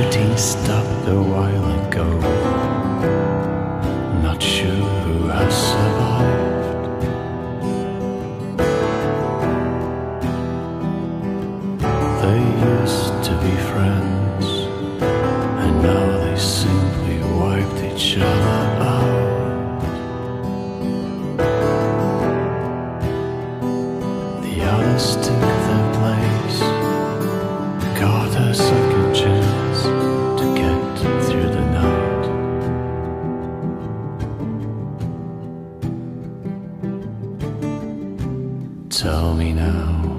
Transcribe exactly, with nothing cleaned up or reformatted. Shooting stopped a while ago. Not sure who has survived. They used to be friends, and now they simply wiped each other out. The others took their place, got a second chance to get through the night. Tell me now,